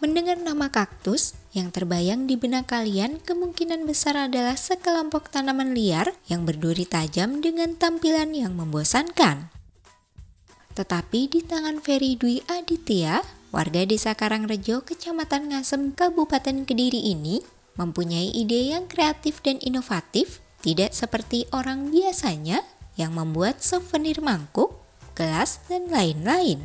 Mendengar nama kaktus, yang terbayang di benak kalian kemungkinan besar adalah sekelompok tanaman liar yang berduri tajam dengan tampilan yang membosankan. Tetapi di tangan Feri Dwi Aditya, warga desa Karangrejo, Kecamatan Ngasem, Kabupaten Kediri ini mempunyai ide yang kreatif dan inovatif, tidak seperti orang biasanya yang membuat souvenir mangkuk, gelas, dan lain-lain.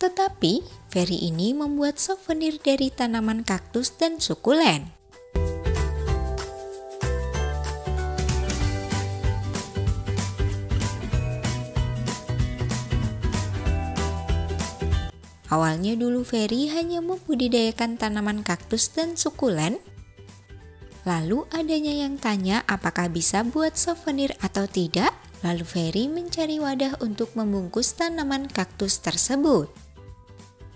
Tetapi, Feri ini membuat souvenir dari tanaman kaktus dan sukulen. Awalnya dulu Feri hanya membudidayakan tanaman kaktus dan sukulen. Lalu adanya yang tanya apakah bisa buat souvenir atau tidak, lalu Feri mencari wadah untuk membungkus tanaman kaktus tersebut.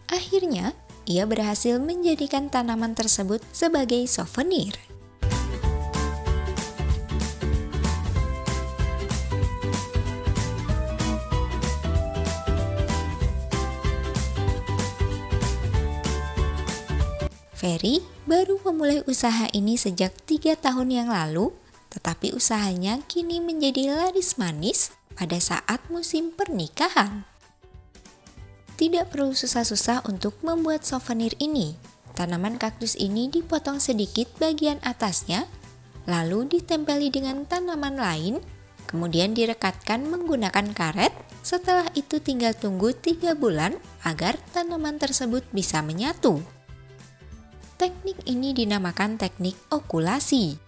Akhirnya, ia berhasil menjadikan tanaman tersebut sebagai souvenir. Feri baru memulai usaha ini sejak 3 tahun yang lalu, tetapi usahanya kini menjadi laris manis pada saat musim pernikahan. Tidak perlu susah-susah untuk membuat souvenir ini. Tanaman kaktus ini dipotong sedikit bagian atasnya, lalu ditempeli dengan tanaman lain, kemudian direkatkan menggunakan karet. Setelah itu tinggal tunggu 3 bulan agar tanaman tersebut bisa menyatu. Teknik ini dinamakan teknik okulasi.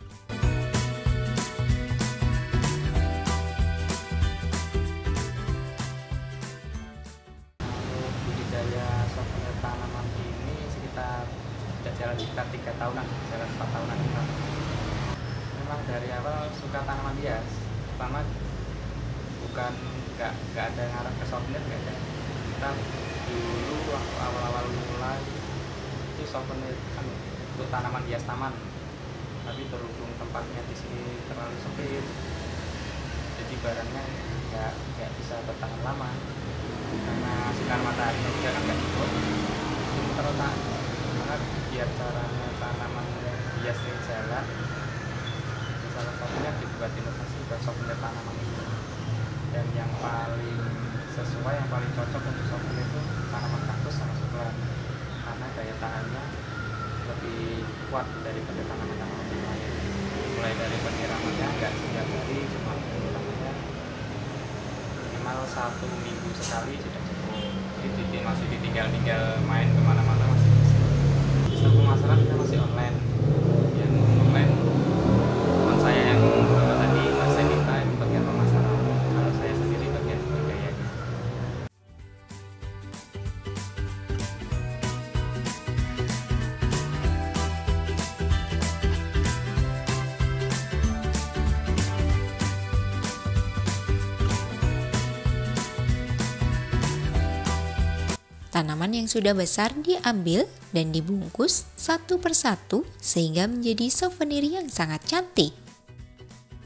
Sekitar 3 tahunan, jalan 4 tahunan kita. Memang dari awal suka tanaman hias. Pertama bukan nggak ada ngarah ke souvenir, nggak ada. Kita dulu waktu awal-awal mulai itu souvenir kan untuk tanaman hias taman. Tapi berhubung tempatnya di sini terlalu sepi, jadi barangnya nggak bisa bertahan lama karena sinar matahari juga kan nggak cukup. Biar caranya tanaman hias yang jalan, salah satunya dibuat inovasi souvenir tanaman itu. Dan yang paling sesuai, yang paling cocok untuk souvenir itu tanaman kaktus sama sukulen, karena daya tahannya lebih kuat daripada tanaman-tanaman lain. Mulai dari penyiramannya nggak setiap hari, cuma penyiramannya minimal 1 minggu sekali sudah cukup. Jadi masih ditinggal-tinggal main kemana-mana. Pemasaran kita masih online, yang online teman saya yang tadi Mas Senggita itu bagian pemasaran, kalau saya sendiri bagian budayanya. Tanaman yang sudah besar diambil dan dibungkus satu persatu sehingga menjadi souvenir yang sangat cantik.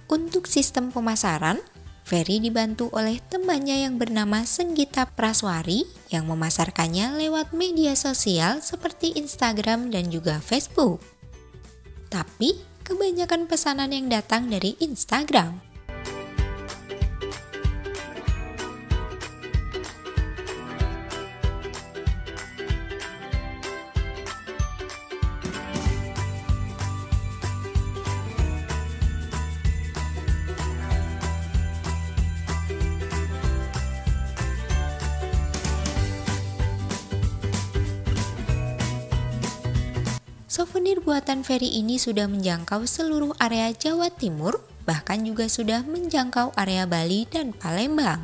Untuk sistem pemasaran, Feri dibantu oleh temannya yang bernama Senggita Praswari yang memasarkannya lewat media sosial seperti Instagram dan juga Facebook. Tapi kebanyakan pesanan yang datang dari Instagram. Souvenir buatan Feri ini sudah menjangkau seluruh area Jawa Timur, bahkan juga sudah menjangkau area Bali dan Palembang.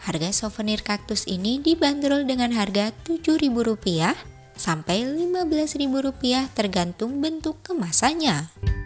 Harga souvenir kaktus ini dibanderol dengan harga Rp7.000 sampai Rp15.000 tergantung bentuk kemasannya.